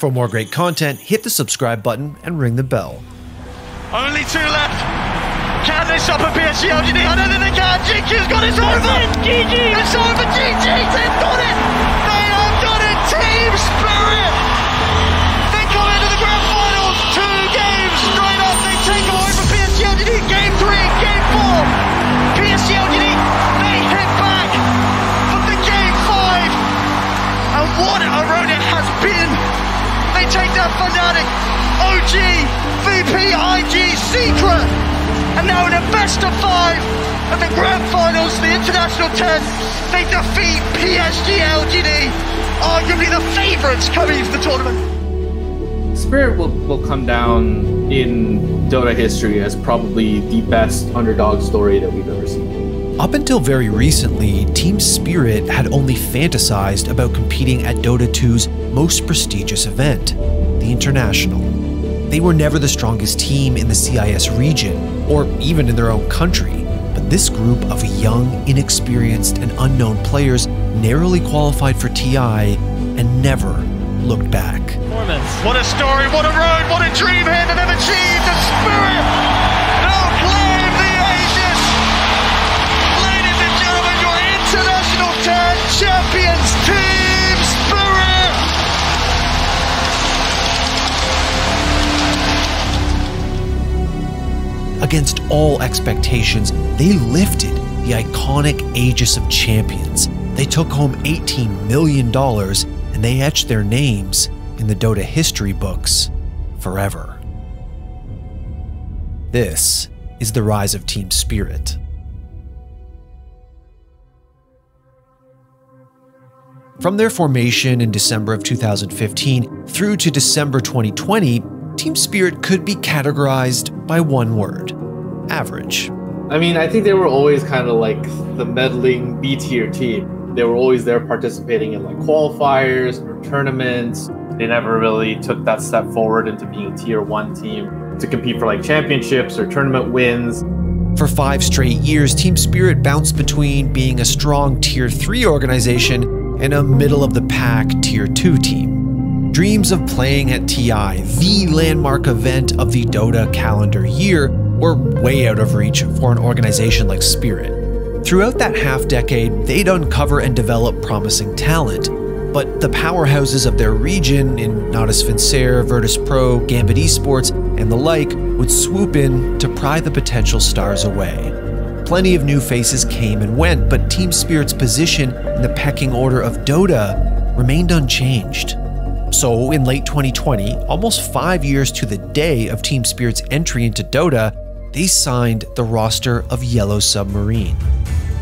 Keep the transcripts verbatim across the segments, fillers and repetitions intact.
For more great content, hit the subscribe button and ring the bell. Only two left. Can they stop a P S G L G D? I don't think they can. G Q's got it. It's over. G G. It's over. G G. They've got it. They have got it. Team Spirit. They come into the grand finals. Two games straight up. They take away from P S G L G D. Game three, game four. P S G L G D, they hit back from the game five. And what a road it has been. They take down Fnatic, O G, V P, I G, Secret, and now in a best of five of the grand finals, the international test, they defeat P S G L G D, arguably the favourites coming into the tournament. Spirit will, will come down in Dota history as probably the best underdog story that we've ever seen. Up until very recently, Team Spirit had only fantasized about competing at Dota two's most prestigious event, The International. They were never the strongest team in the C I S region, or even in their own country, but this group of young, inexperienced, and unknown players narrowly qualified for T I and never looked back. What a story, what a road, what a dream here to have achieved, the Spirit! Champions, Team Spirit! Against all expectations, they lifted the iconic Aegis of Champions. They took home eighteen million dollars and they etched their names in the Dota history books forever. This is the rise of Team Spirit. From their formation in December of two thousand fifteen through to December twenty twenty, Team Spirit could be categorized by one word: average. I mean, I think they were always kind of like the meddling B-tier team. They were always there participating in like qualifiers or tournaments. They never really took that step forward into being a tier one team to compete for like championships or tournament wins. For five straight years, Team Spirit bounced between being a strong tier three organization and a middle-of-the-pack Tier two team. Dreams of playing at T I, the landmark event of the Dota calendar year, were way out of reach for an organization like Spirit. Throughout that half-decade, they'd uncover and develop promising talent, but the powerhouses of their region in Natus Vincere, Virtus.pro, Gambit Esports, and the like would swoop in to pry the potential stars away. Plenty of new faces came and went, but Team Spirit's position in the pecking order of Dota remained unchanged. So in late twenty twenty, almost five years to the day of Team Spirit's entry into Dota, they signed the roster of Yellow Submarine.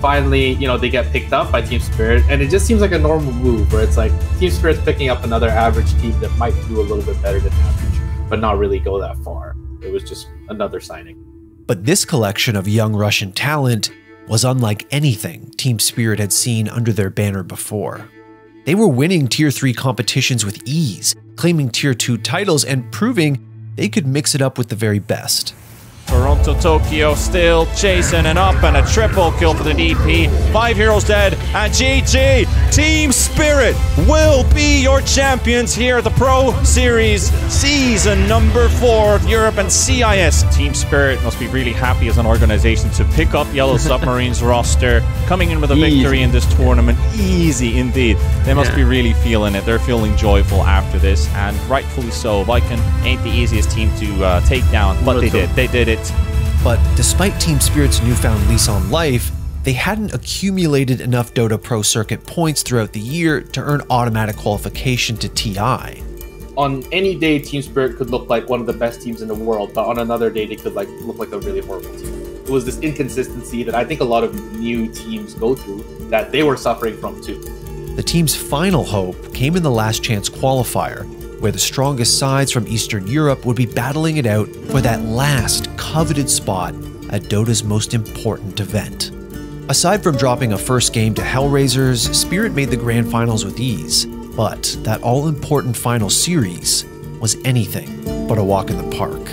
Finally, you know, they get picked up by Team Spirit, and it just seems like a normal move where it's like Team Spirit's picking up another average team that might do a little bit better than average, but not really go that far. It was just another signing. But this collection of young Russian talent was unlike anything Team Spirit had seen under their banner before. They were winning Tier three competitions with ease, claiming Tier two titles, and proving they could mix it up with the very best. Torontotokyo still chasing and up, and a triple kill for the D P. Five heroes dead, and G G! Team Spirit will be your champions here at the Pro Series season number four of Europe and C I S. Team Spirit must be really happy as an organization to pick up Yellow Submarine's roster, coming in with a easy victory in this tournament. Easy indeed. They must yeah. be really feeling it. They're feeling joyful after this, and rightfully so. Viking ain't the easiest team to uh, take down, but they did. They did it. But despite Team Spirit's newfound lease on life, they hadn't accumulated enough Dota Pro Circuit points throughout the year to earn automatic qualification to T I. On any day, Team Spirit could look like one of the best teams in the world, but on another day, they could like look like a really horrible team. It was this inconsistency that I think a lot of new teams go through that they were suffering from too. The team's final hope came in the last chance qualifier, where the strongest sides from Eastern Europe would be battling it out for that last coveted spot at Dota's most important event. Aside from dropping a first game to Hellraisers, Spirit made the grand finals with ease, but that all-important final series was anything but a walk in the park.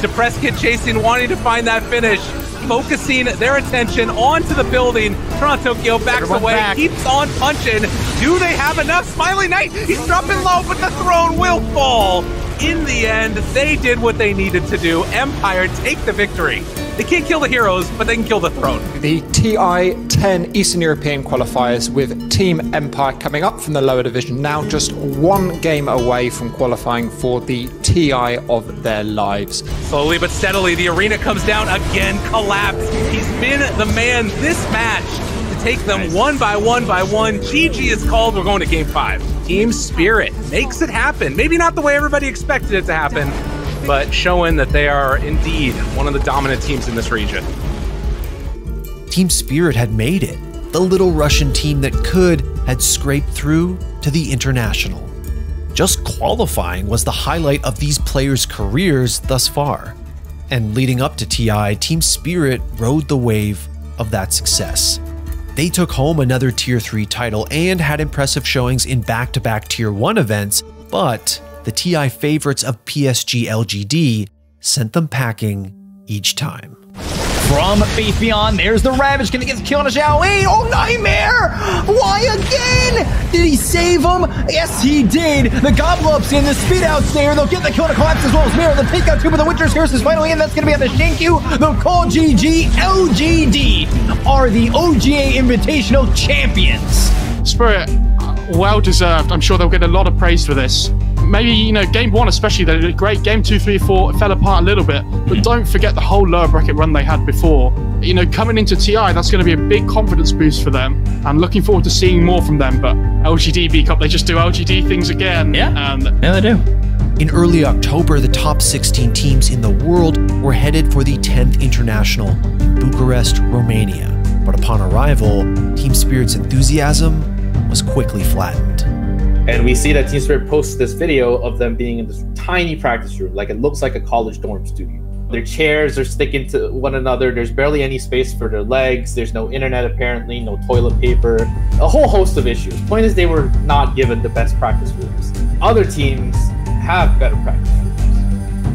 Depressed kid chasing, wanting to find that finish, focusing their attention onto the building. Torontotokyo backs away, back. keeps on punching, Do they have enough? Smiley Knight, he's dropping low, but the throne will fall. In the end, they did what they needed to do. Empire take the victory. They can't kill the heroes, but they can kill the throne. The T I ten Eastern European qualifiers with Team Empire coming up from the lower division, now just one game away from qualifying for the T I of their lives. Slowly but steadily, the arena comes down again. Collapse. He's been the man this match to take them one by one by one. G G is called. We're going to game five. Team Spirit makes it happen. Maybe not the way everybody expected it to happen, but showing that they are indeed one of the dominant teams in this region. Team Spirit had made it. The little Russian team that could had scraped through to the International. Just qualifying was the highlight of these players' careers thus far. And leading up to T I, Team Spirit rode the wave of that success. They took home another Tier three title and had impressive showings in back-to-back Tier one events, but the T I favorites of P S G L G D sent them packing each time. From Faith Beyond, there's the Ravage, gonna get killed on a Xiaoyi. Oh, Nightmare! Why again? Did he save him? Yes, he did. The Goblop's in, the Speed Out Snare. They'll get the kill to Collapse as well as Mira. The takeout two, but the Winter's Curse is finally in. That's gonna be on the Shinkyu. They'll call G G. L G D are the O G A Invitational Champions. Spirit, well deserved. I'm sure they'll get a lot of praise for this. Maybe, you know, game one especially, they did great. Game two, three, four, it fell apart a little bit. But don't forget the whole lower bracket run they had before. You know, coming into T I, that's going to be a big confidence boost for them. I'm looking forward to seeing more from them. But L G D B Cup, they just do L G D things again. Yeah, and yeah, they do. In early October, the top sixteen teams in the world were headed for the tenth International in Bucharest, Romania. But upon arrival, Team Spirit's enthusiasm was quickly flattened. And we see that Team Spirit posts this video of them being in this tiny practice room. Like, it looks like a college dorm studio. Their chairs are sticking to one another. There's barely any space for their legs. There's no internet, apparently, no toilet paper, a whole host of issues. Point is, they were not given the best practice rooms. Other teams have better practice rooms.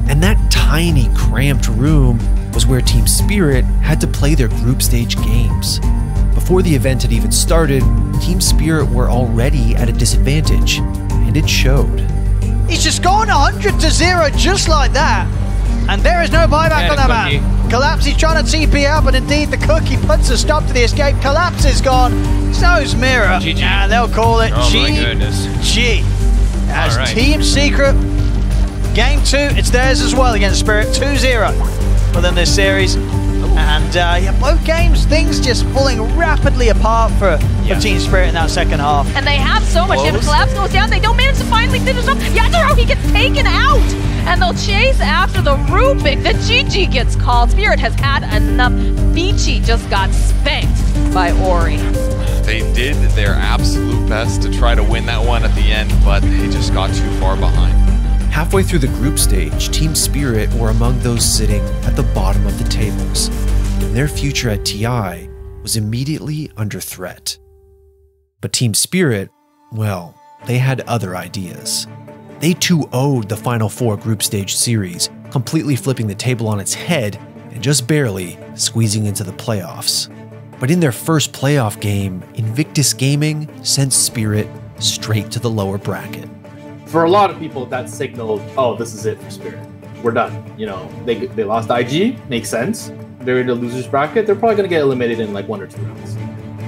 And that tiny, cramped room was where Team Spirit had to play their group stage games. Before the event had even started, Team Spirit were already at a disadvantage, and it showed. He's just gone one hundred to zero just like that, and there is no buyback yeah, on that man. Collapse is trying to T P out, but indeed the cookie puts a stop to the escape. Collapse is gone, so's Mira, G G. And they'll call it oh G G. As right. Team Secret, game two, it's theirs as well against Spirit, two zero within this series. And uh, yeah, both games, things just falling rapidly apart for, yeah. for Team Spirit in that second half. And they have so much. If Collapse goes down, they don't manage to finally finish up. Yatoro, he gets taken out! And they'll chase after the Rubick. The G G gets called. Spirit has had enough. Bichi just got spanked by Ori. They did their absolute best to try to win that one at the end, but they just got too far behind. Halfway through the group stage, Team Spirit were among those sitting at the bottom of the tables, and their future at T I was immediately under threat. But Team Spirit, well, they had other ideas. They too owed the Final Four group stage series, completely flipping the table on its head and just barely squeezing into the playoffs. But in their first playoff game, Invictus Gaming sent Spirit straight to the lower bracket. For a lot of people, that signaled, oh, this is it for Spirit. We're done. You know, they, they lost I G, makes sense. They're in the loser's bracket. They're probably going to get eliminated in like one or two rounds.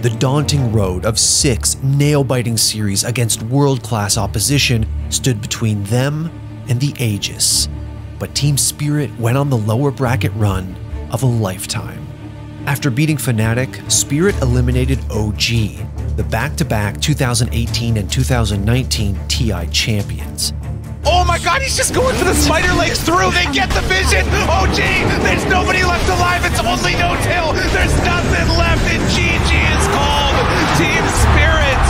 The daunting road of six nail-biting series against world-class opposition stood between them and the Aegis. But Team Spirit went on the lower bracket run of a lifetime. After beating Fnatic, Spirit eliminated O G, the back-to-back two thousand eighteen and two thousand nineteen T I champions. Oh my god, he's just going for the spider legs through. They get the vision. O G, there's nobody left alive. It's only no-till. There's nothing left. And G G is called. Team Spirit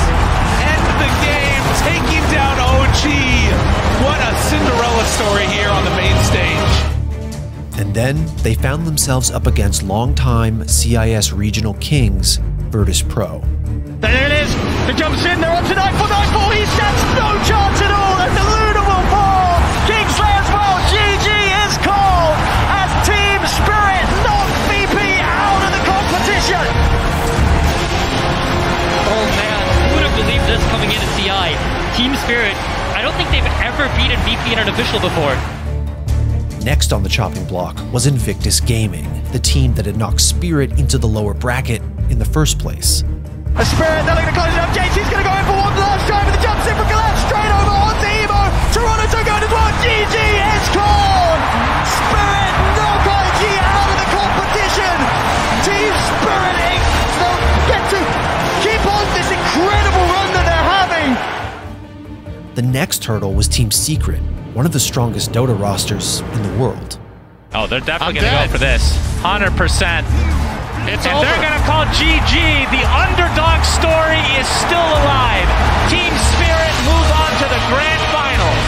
end the game, taking down O G. What a Cinderella story here on the main stage. And then they found themselves up against longtime C I S regional kings, Virtus.pro. There it is, it jumps in, they're on to nine four, nine four, he stands no chance at all, and the Luna will fall, Kingslayer as well, G G is called, as Team Spirit knocks V P out of the competition. Oh man, who would have believed this coming? I don't think they've ever beaten V P in an official before. Next on the chopping block was Invictus Gaming, the team that had knocked Spirit into the lower bracket in the first place. A Spirit, they're going to close it up. J C's going to go in for one last try, but the jumps in for Collapse, straight over onto Emo. Toronto to one. G G is called. Spirit knock I G out of the competition. Team Spirit Incorporated get to keep on this incredible run that they're having. The next hurdle was Team Secret, one of the strongest Dota rosters in the world. Oh, they're definitely going to go for this. one hundred percent. It's and over. They're going to call G G. The underdog story is still alive. Team Spirit move on to the grand finals.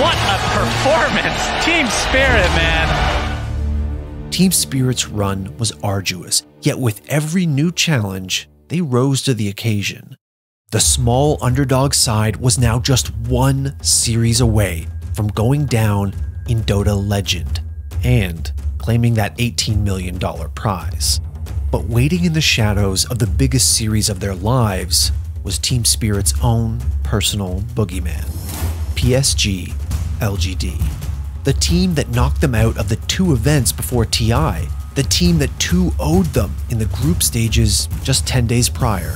What a performance. Team Spirit, man. Team Spirit's run was arduous, yet with every new challenge, they rose to the occasion. The small underdog side was now just one series away from going down in Dota legend and claiming that eighteen million dollar prize. But waiting in the shadows of the biggest series of their lives was Team Spirit's own personal boogeyman, P S G L G D. The team that knocked them out of the two events before T I, the team that two oh'd them in the group stages just ten days prior.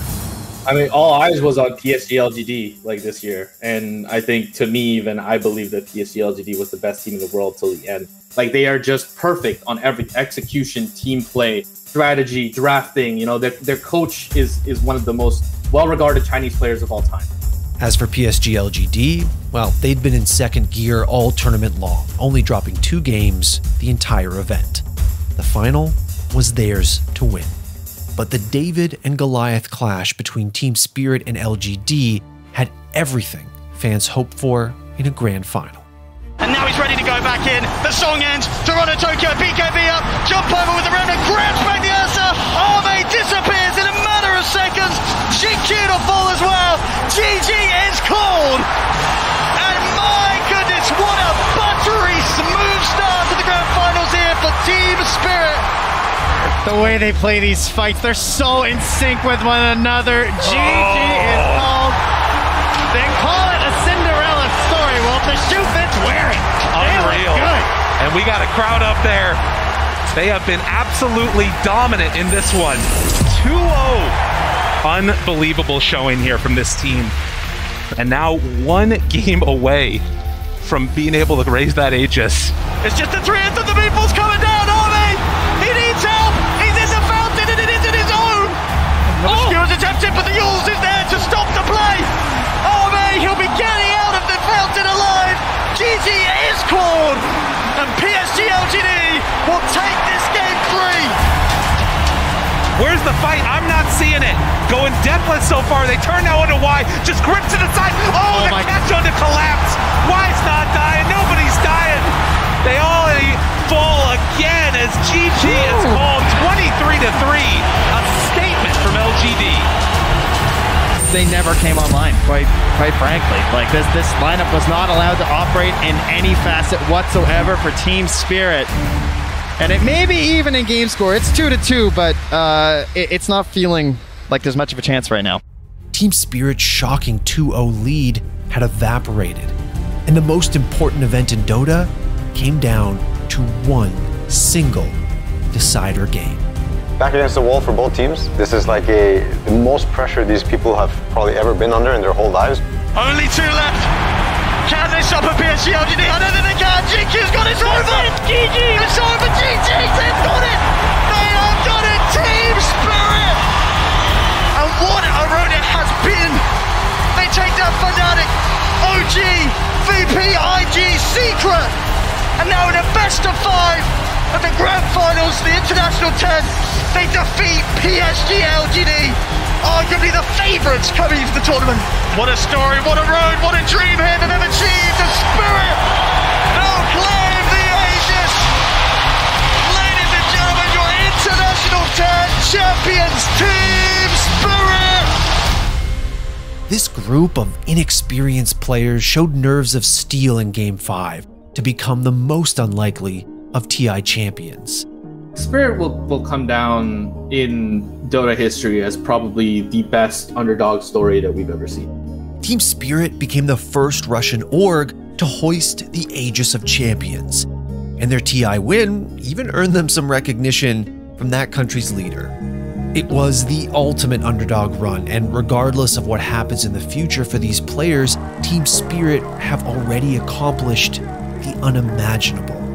I mean, all eyes was on P S G L G D like this year, and I think to me, even I believe that P S G L G D was the best team in the world till the end. Like, they are just perfect on every execution, team play, strategy, drafting. You know, their their coach is is one of the most well-regarded Chinese players of all time. As for P S G L G D, well, they'd been in second gear all tournament long, only dropping two games the entire event. The final was theirs to win. But the David and Goliath clash between Team Spirit and L G D had everything fans hoped for in a grand final. And now he's ready to go back in. The song ends. Torontotokyo, B K B up. Jump over with the remnant. Grabs back the Ursa. Arve disappears in a matter of seconds. G Q'd a fall as well. G G is called. And my goodness, what a buttery smooth start to the grand finals here for Team Spirit. The way they play these fights, they're so in sync with one another. G G is called. They call it a Cinderella story. Well, if the shoe fits, wear it. Unreal. Good. And we got a crowd up there. They have been absolutely dominant in this one. two oh. Unbelievable showing here from this team. And now one game away from being able to raise that Aegis. It's just a three into the people's coming down. Attempted, but the Yules is there to stop the play. Oh man, he'll be getting out of the fountain alive. G G is called, and P S G L G D will take this game three. Where's the fight? I'm not seeing it. Going deathless so far. They turn now into Y. Just grip to the side. Oh, oh the catch God. On the collapse. Y's not dying. Nobody's dying. They all fall again as G G Ooh. Is called twenty-three to three. From L G D. They never came online, quite quite frankly. Like this this lineup was not allowed to operate in any facet whatsoever for Team Spirit. And it may be even in game score. It's two to two, but uh it, it's not feeling like there's much of a chance right now. Team Spirit's shocking two oh lead had evaporated. And the most important event in Dota came down to one single decider game. Back against the wall for both teams. This is like a, the most pressure these people have probably ever been under in their whole lives. Only two left. Can they stop a P S G L G D? I don't think they can. G Q's got it. It's over. It's G G. It's over. G G's got it. They have got it. Team Spirit. And what a road it has been. They take down Fnatic, O G, V P, I G, Secret. And now in a best of five. At the grand finals, the international ten, they defeat P S G L G D, arguably the favorites coming into the tournament. What a story, what a road, what a dream here they've achieved. The Spirit now claim the Aegis. Ladies and gentlemen, your international ten champions, Team Spirit. This group of inexperienced players showed nerves of steel in Game five to become the most unlikely of T I champions. Spirit will, will come down in Dota history as probably the best underdog story that we've ever seen. Team Spirit became the first Russian org to hoist the Aegis of Champions, and their T I win even earned them some recognition from that country's leader. It was the ultimate underdog run, and regardless of what happens in the future for these players, Team Spirit have already accomplished the unimaginable.